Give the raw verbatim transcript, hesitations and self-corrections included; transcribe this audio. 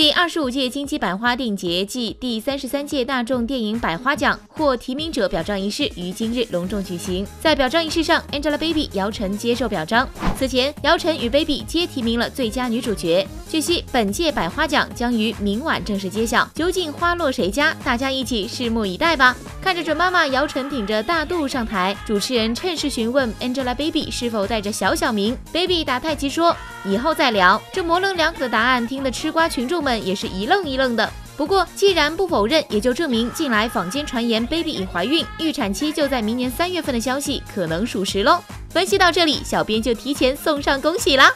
第二十五届金鸡百花电影节暨第三十三届大众电影百花奖获提名者表彰仪式于今日隆重举行。在表彰仪式上 ，Angelababy 姚晨接受表彰。此前，姚晨与 Baby 皆提名了最佳女主角。据悉，本届百花奖将于明晚正式揭晓，究竟花落谁家？大家一起拭目以待吧。看着准妈妈姚晨挺着大肚上台，主持人趁势询问 Angelababy 是否带着小小明 ，Baby 打太极说以后再聊。这模棱两可的答案听得吃瓜群众们 也是一愣一愣的。不过，既然不否认，也就证明近来坊间传言 Baby 已怀孕、预产期就在明年三月份的消息可能属实喽。分析到这里，小编就提前送上恭喜啦！